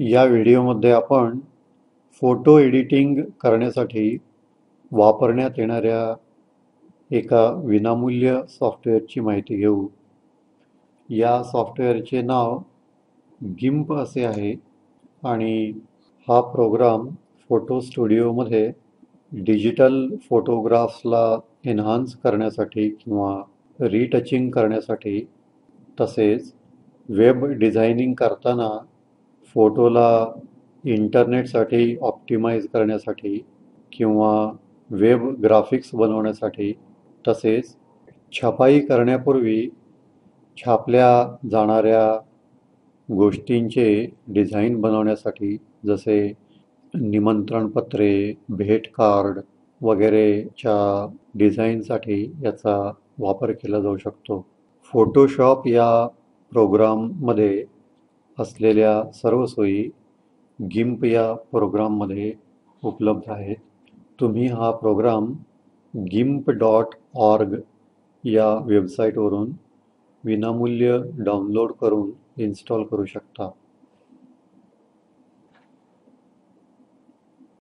या व्हिडिओमध्ये आपण फोटो एडिटिंग करण्यासाठी वापरण्यात येणाऱ्या एका विनामूल्य सॉफ्टवेअरची माहिती घेऊ। या सॉफ्टवेअरचे नाव गिम्प असे आहे आणि हा प्रोग्राम फोटो स्टुडिओमध्ये डिजिटल फोटोग्राफ्सला एन्हान्स करण्यासाठी किंवा रिटचिंग करण्यासाठी तसेच वेब डिझायनिंग करताना फोटोला इंटरनेटसाठी ऑप्टिमाइज करण्यासाठी किंवा वेब ग्राफिक्स बनवण्यासाठी तसेच छपाई करण्यापूर्वी छापल्या जाणाऱ्या गोष्टींचे डिझाइन बनवण्यासाठी जसे निमंत्रणपत्रे, भेट कार्ड वगैरेच्या डिझाइनसाठी याचा वापर केला जाऊ शकतो। फोटोशॉप या प्रोग्राममध्ये असलेल्या सर्व सोयी गिम्प या प्रोग्राममध्ये उपलब्ध आहेत। तुम्ही हा प्रोग्राम gimp.org या वेबसाइटवरून विनामूल्य डाउनलोड करून इंस्टॉल करू शकता।